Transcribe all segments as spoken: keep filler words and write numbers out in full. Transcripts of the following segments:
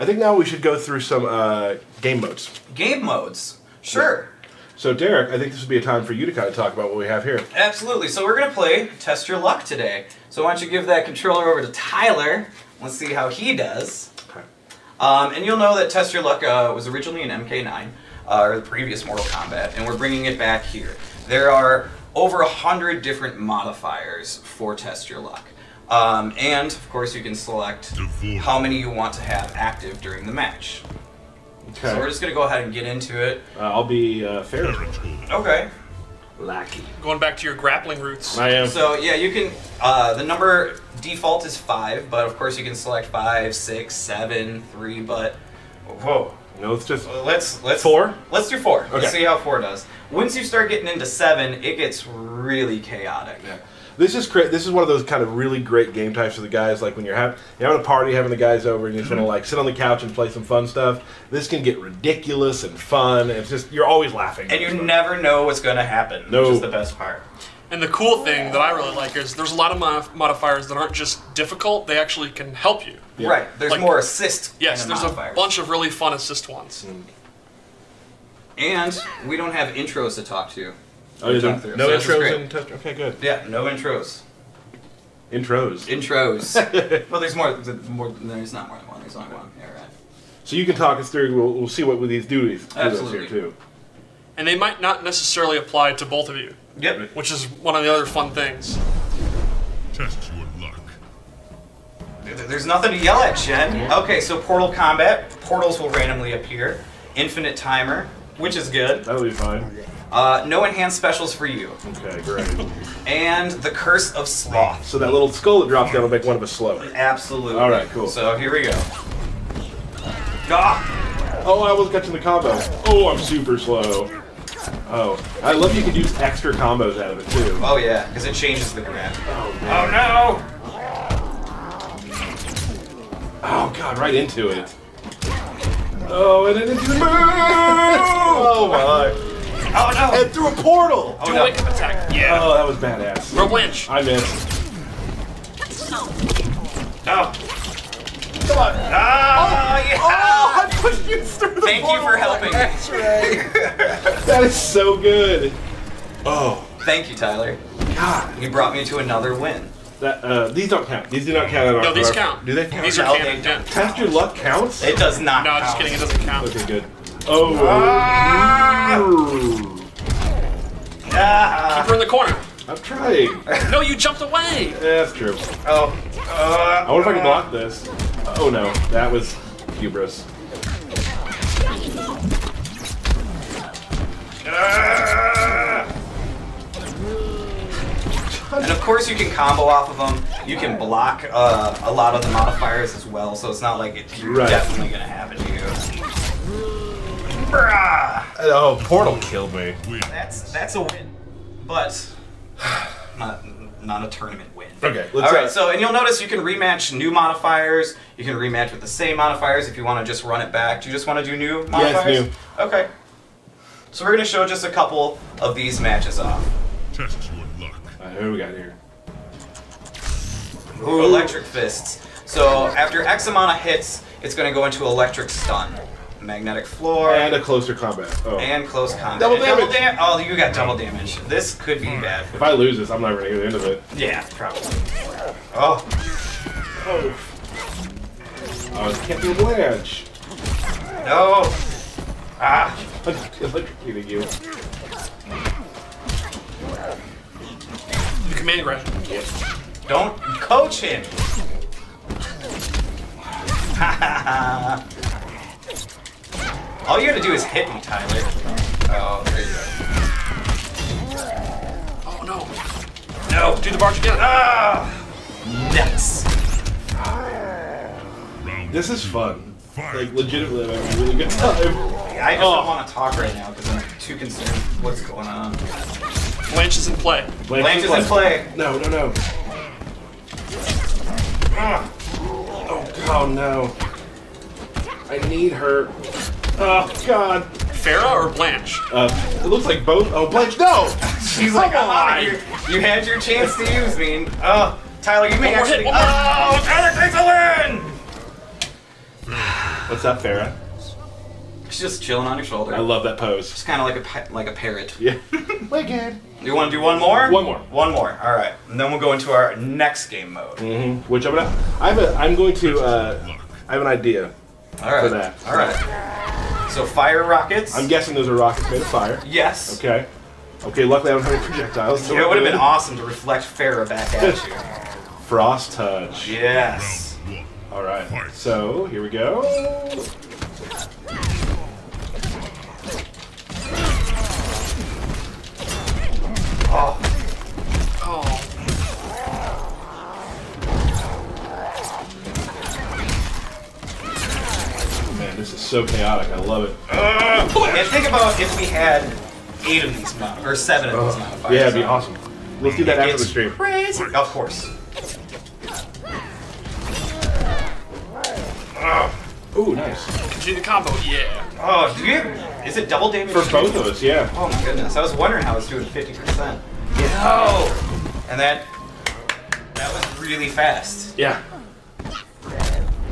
I think now we should go through some uh, game modes. Game modes? Sure. Yeah. So Derek, I think this would be a time for you to kind of talk about what we have here. Absolutely. So we're going to play Test Your Luck today. So why don't you give that controller over to Tyler. Let's see how he does. Okay. Um, and you'll know that Test Your Luck uh, was originally in M K nine, uh, or the previous Mortal Kombat, and we're bringing it back here. There are over a hundred different modifiers for Test Your Luck. Um, and, of course, you can select how many you want to have active during the match. Okay. So we're just going to go ahead and get into it. Uh, I'll be uh, Farrah. Okay. Lackey. Going back to your grappling roots. I am. So, yeah, you can, uh, the number default is five, but of course you can select five, six, seven, three, but... Whoa. No, it's just... Let's, let's... Four? Let's do four. Okay. Let's see how four does. Once you start getting into seven, it gets really chaotic. Yeah. This is this is one of those kind of really great game types for the guys. Like when you're, ha you're having a party, having the guys over, and you just want to like sit on the couch and play some fun stuff. This can get ridiculous and fun. And it's just you're always laughing, and you stuff. never know what's going to happen. No. Which is the best part. And the cool thing that I really like is there's a lot of mod modifiers that aren't just difficult; they actually can help you. Yeah. Right. There's like, more assist. Yes. There's modifiers. A bunch of really fun assist ones. Mm. And we don't have intros to talk to. Oh, yeah, no, no so intros in Test. Okay, good. Yeah, no intros. Intros. Intros. Well, there's more. More. There's not more than one. There's only one. Yeah, right. So you can talk us through. We'll, we'll see what these do. These here too. And they might not necessarily apply to both of you. Yep. Which is one of the other fun things. Test your luck. There's nothing to yell at, Jen. Yeah. Okay, so Portal Combat. Portals will randomly appear. Infinite timer, which is good. That'll be fine. Uh, no enhanced specials for you. Okay, great. And the Curse of Sloth. So that little skull that drops down will make one of us slow. Absolutely. All right, cool. So here we go. Ah! Oh, I was catching the combo. Oh, I'm super slow. Oh, I love you can use extra combos out of it too. Oh yeah, because it changes the grab. Oh, oh no! Oh god, right into it. Oh, and it didn't move! Oh my. Oh no! And through a portal! Oh, do no. a wake-up attack. Yeah. Oh, that was badass. Rope Blanche. I missed. No. Come on. Ah, oh, yeah. Oh, I pushed you through the Thank portal. Thank you for helping. That's right. That is so good. Oh. Thank you, Tyler. God. You brought me to another win. That, uh, these don't count. These do not count at all. No, these count. Do they count? These are canon. Test Your Luck counts? It does not No, count. Just kidding. It doesn't count. Okay, good. Oh. Ah. Ah. Keep her in the corner. I'm trying. No, you jumped away. Yeah, that's true. Oh. Uh, I wonder if I can block this. Oh no, that was hubris. Ah. And of course you can combo off of them. You can block uh, a lot of the modifiers as well, so it's not like it's right. definitely going to happen to you. Oh, Portal killed me. That's that's a win, but not not a tournament win. Okay. Let's All right. Uh, so, and you'll notice you can rematch new modifiers. You can rematch with the same modifiers if you want to just run it back. Do you just want to do new modifiers? Yes, new. Okay. So we're gonna show just a couple of these matches off. Test your luck. All right, who do we got here? Ooh, electric fists. So after X amount of hits, it's gonna go into electric stun. Magnetic floor. And a closer combat. Oh. And close combat. Double damage! Double dam oh, you got double damage. This could be bad. If I lose this, I'm not really going to get into it. Yeah, probably. Oh. Oh. Oh, this can't be a Blanche. No. Ah. I'm electrocuting you. The command grab. Don't coach him. Ha ha ha. All you gotta do is hit me, Tyler. Oh, there you go. Oh no! No! Do the barge again! Ah! Nuts! This is fun. Like, legitimately, I'm having a really good time. Yeah, I just oh. don't want to talk right now because I'm too concerned with what's going on. Blanche is in play. Blanche, Blanche is in play. play. No, no, no. Ah. Oh, God, oh, no. I need her. Oh, God. Farrah or Blanche? Uh, it looks like both. Oh, Blanche, no! She's like, I'm out of here. You had your chance to use me. Oh, Tyler, you may actually. Oh, Tyler takes a win! What's up, Farrah? She's just chilling on your shoulder. I love that pose. It's kind of like a like a parrot. Yeah. Wicked. You want to do one more? One more. One more. All right, and then we'll go into our next game mode. Mm-hmm. Which I'm gonna. I have a. I'm going to. Uh, I have an idea. All right. For that. All right. So fire rockets. I'm guessing those are rockets made of fire. Yes. Okay. Okay. Luckily, I don't have any projectiles. So yeah, it would have been awesome to reflect Farrah back at you. Frost touch. Yes. All right. So here we go. Oh. Oh. Man, this is so chaotic. I love it. Uh, and think about if we had eight of these mod or seven of uh, these modifiers. Yeah, it'd be awesome. Let's do that after the stream. Crazy. Of course. Uh, Ooh, nice. Continue the combo, yeah. Oh, do you? Is it double damage? For both of us, yeah. Oh my goodness, I was wondering how it's doing fifty percent. Yeah. Oh! And that, that was really fast. Yeah.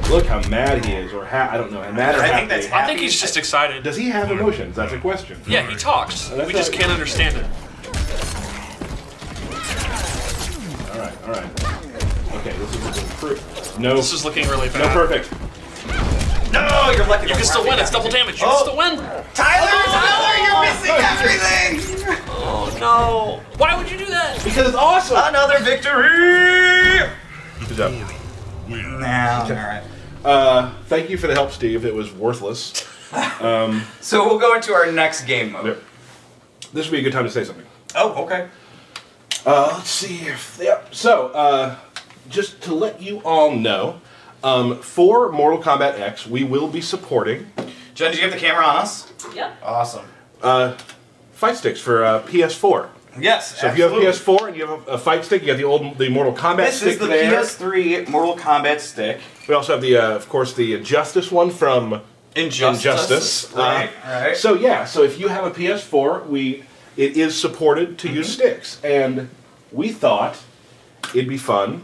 Look how mad he is, or ha I don't know, mad or I happy. Think that's happy. I think he's just excited. Does he have emotions? That's a question. Yeah, he talks. Oh, we just can't understand it. All right, all right. Okay, this is looking perfect. No. This is looking really bad. No, perfect. No, you're lucky. You can still win. It's double damage. You oh. can still win. Tyler, oh, Tyler, you're missing everything. Oh no! Why would you do that? Because it's awesome. Another victory. Good job. Now, all right. Uh, thank you for the help, Steve. It was worthless. Um, so we'll go into our next game mode. Yep. This would be a good time to say something. Oh, okay. Uh, let's see. If, yep. So, uh, just to let you all know. Um, for Mortal Kombat X, we will be supporting... Jen, did you have the camera on us? Yep. Awesome. Uh, fight sticks for uh, P S four. Yes, so absolutely. If you have P S four and you have a, a fight stick, you have the old the Mortal Kombat this stick there. This is the there. P S three Mortal Kombat stick. We also have, the, uh, of course, the Injustice one from Injustice. Injustice. Right, uh, right. So yeah, so if you have a P S four, we it is supported to mm-hmm. use sticks. And we thought it'd be fun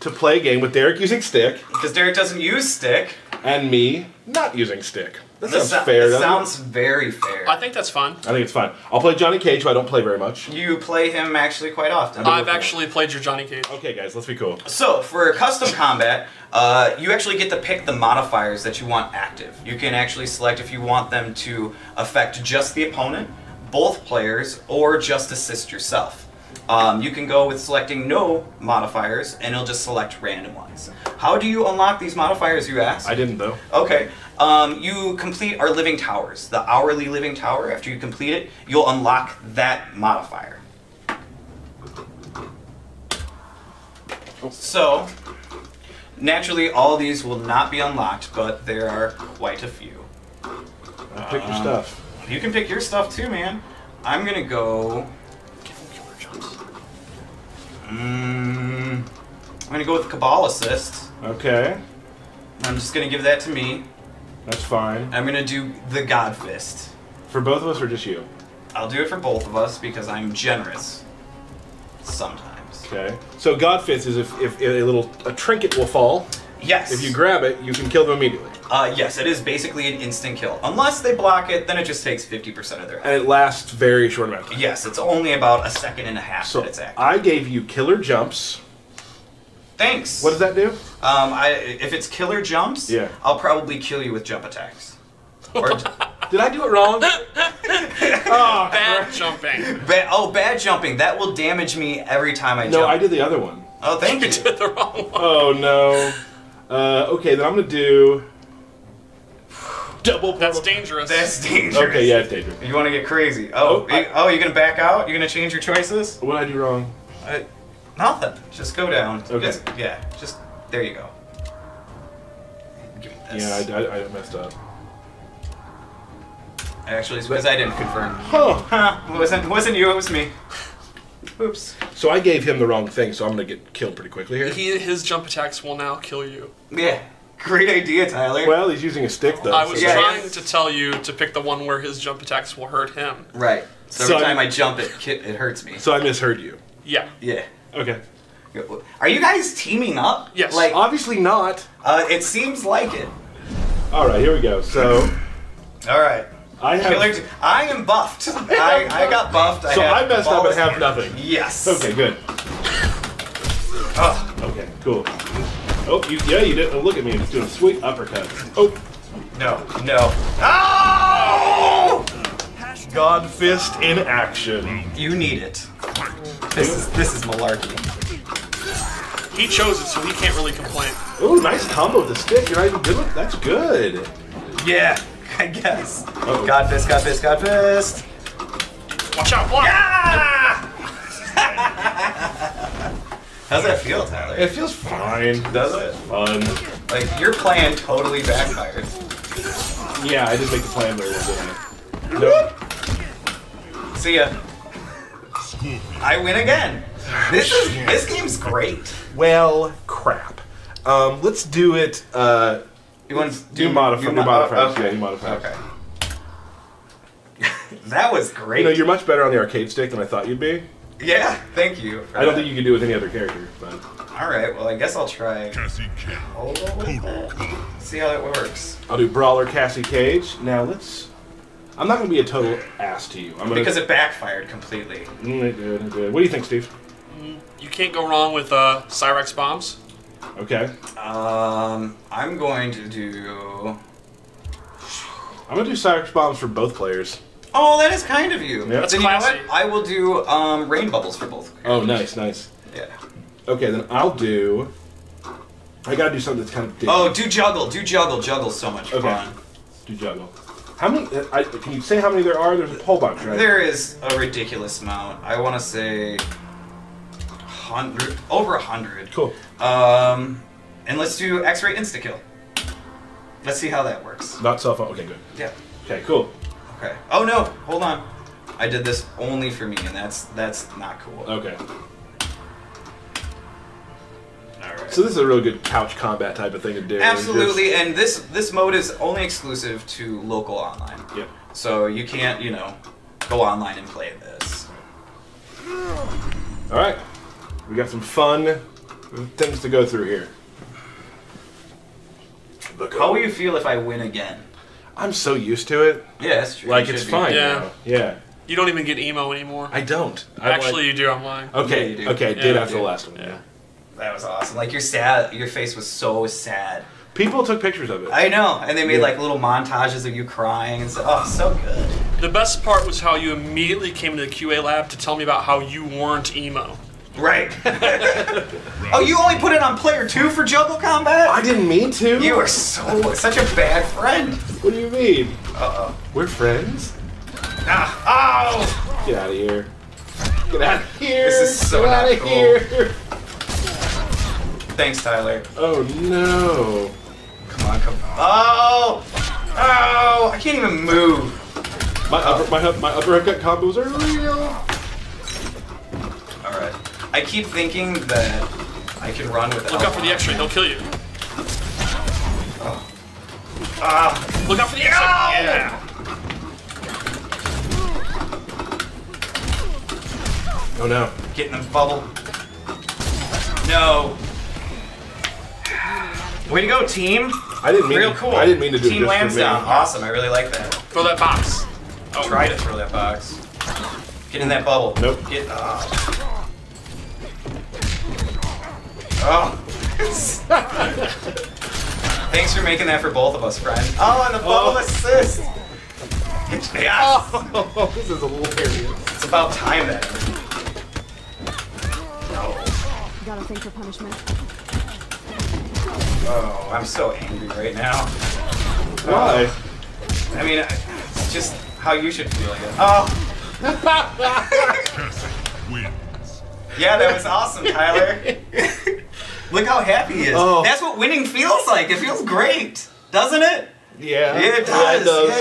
to play a game with Derek using stick. Because Derek doesn't use stick. And me not using stick. That sounds so, fair, doesn't it? Sounds very fair. I think that's fun. I think it's fun. I'll play Johnny Cage, who I don't play very much. You play him actually quite often. I've actually played your Johnny Cage. Okay, guys, let's be cool. So, for custom combat, uh, you actually get to pick the modifiers that you want active. You can actually select if you want them to affect just the opponent, both players, or just assist yourself. Um, you can go with selecting no modifiers, and it'll just select random ones. How do you unlock these modifiers, you ask? I didn't, though. Okay. Um, you complete our living towers, the hourly living tower. After you complete it, you'll unlock that modifier. Oh. So, naturally, all these will not be unlocked, but there are quite a few. I'll pick um, your stuff. You can pick your stuff, too, man. I'm going to go... Mm, I'm gonna go with Kabal assist. Okay. I'm just gonna give that to me. That's fine. I'm gonna do the God Fist. For both of us or just you? I'll do it for both of us because I'm generous. Sometimes. Okay. So God Fist is if, if a little a trinket will fall. Yes. If you grab it, you can kill them immediately. Uh, yes, it is basically an instant kill. Unless they block it, then it just takes fifty percent of their health. And it lasts very short amount of time. Yes, it's only about a second and a half so that it's active. I gave you killer jumps. Thanks. What does that do? Um, I, if it's killer jumps, yeah. I'll probably kill you with jump attacks. Or did I do it wrong? Oh, bad jumping. Ba oh, bad jumping. That will damage me every time I no, jump. No, I did the other one. Oh, thank you. You did the wrong one. Oh, no. Uh, okay, then I'm gonna do double. That's dangerous. That's dangerous. Okay, yeah, it's dangerous. You want to get crazy? Oh, oh, I, you, oh, you're gonna back out? You're gonna change your choices? What did I do wrong? I, nothing. Just go down. Okay. Just, yeah. Just there you go. Give me this. Yeah, I, I, I messed up. Actually, it's because I didn't confirm. Oh, huh. It wasn't wasn't you? It was me. Oops. So I gave him the wrong thing, so I'm gonna get killed pretty quickly here. He, his jump attacks will now kill you. Yeah, great idea, Tyler. Well, he's using a stick though. I was so trying yeah. to tell you to pick the one where his jump attacks will hurt him. Right. So, so every time I, I jump, it it hurts me. So I misheard you. Yeah. Yeah. Okay. Are you guys teaming up? Yes. Like obviously not. Uh, it seems like it. All right, here we go. So, all right. I have. Killers, I am buffed. I, I got buffed. I so I messed up and have nothing. Yes. Okay, good. Oh. Okay, cool. Oh, you, yeah, you didn't look at me. It's doing a sweet uppercut. Oh. No, no. Oh! God Fist in action. You need it. This is this is malarkey. He chose it, so he can't really complain. Ooh, nice combo with the stick. You're not even good with. That's good. Yeah, I guess. Uh-oh. God Fist, God Fist, God Fist. Watch out! Watch out! How's that feel, Tyler? It feels fine. Does it? Fun. Like your plan totally backfired. Yeah, I didn't make the plan very well, didn't I? Nope. See ya. I win again. This is this game's great. Well, crap. Um, let's do it. Uh, you want to do modify? Mod modify? Okay, yeah, you modify. Okay. That was great. You know, you're much better on the arcade stick than I thought you'd be. Yeah, thank you. I don't that. think you can do it with any other character, but. All right, well, I guess I'll try. Cassie Cage. Oh, see how that works. I'll do Brawler Cassie Cage. Now let's. I'm not going to be a total ass to you. I'm gonna... Because it backfired completely. Mm, it did, it did. What do you think, Steve? You can't go wrong with uh, Cyrax bombs. Okay. Um, I'm going to do. I'm going to do Cyrax bombs for both players. Oh, that is kind of you. Yep. That's then classy. You know what? I will do um, rain bubbles for both. Characters. Oh, nice, nice. Yeah. Okay, then I'll do. I gotta do something that's kind of different. Oh, do juggle, do juggle, juggle's so much okay. fun. Do juggle. How many? I, can you say how many there are? There's a whole bunch, right? There is a ridiculous amount. I want to say, hundred, over a hundred. Cool. Um, and let's do X-ray insta kill. Let's see how that works. Not cell phone. Okay, good. Yeah. Okay, cool. Okay. Oh no! Hold on. I did this only for me, and that's that's not cool. Okay. All right. So this is a really good couch combat type of thing to do. Absolutely, just... and this this mode is only exclusive to local online. Yep. So you can't, you know, go online and play this. All right. We got some fun things to go through here. How will you feel if I win again? I'm so used to it. Yeah, that's true. Like, it it's be. fine. Yeah. You know? Yeah. You don't even get emo anymore. I don't. I Actually, like... you do. I'm lying. Okay, yeah, you do. Okay, I yeah, did after the last one. Yeah. yeah. That was awesome. Like, your sad, your face was so sad. People took pictures of it. I know, and they made yeah. like little montages of you crying and stuff. Oh, so good. The best part was how you immediately came into the Q A lab to tell me about how you weren't emo. Right. Oh, you only put it on player two for juggle combat? I didn't mean to. You are so such a bad friend. What do you mean? Uh oh. We're friends. Ah! Oh! Get out of here. Get out of here. This is so Get not out of cool. here. Thanks, Tyler. Oh no! Come on, come on! Oh, oh! I can't even move. My upper, my my uppercut combos are real. All right. I keep thinking that I can run with. Look out for the X-ray; they'll kill you. Oh. Ah! Look out for the X-ray! Oh. Yeah. Oh no! Get in the bubble. No. Way to go, team! I didn't mean Real to, cool. I didn't mean to do team this. Team Lansdowne, awesome. I really like that. Throw that box. Oh, try to throw that box. Get in that bubble. Nope. Get. Oh. oh. Thanks for making that for both of us, friend. Oh, and the bubble oh. assist. Yes. Oh, this is hilarious. It's about time then. Oh. You gotta think for punishment. Oh, I'm so angry right now. Why? Uh, I mean, it's just how you should feel, I guess. Oh! Yeah, that was awesome, Tyler. Look how happy he is. Oh. That's what winning feels like. It feels great, doesn't it? Yeah. Yeah, it does. Yeah, it does. Yeah, it does.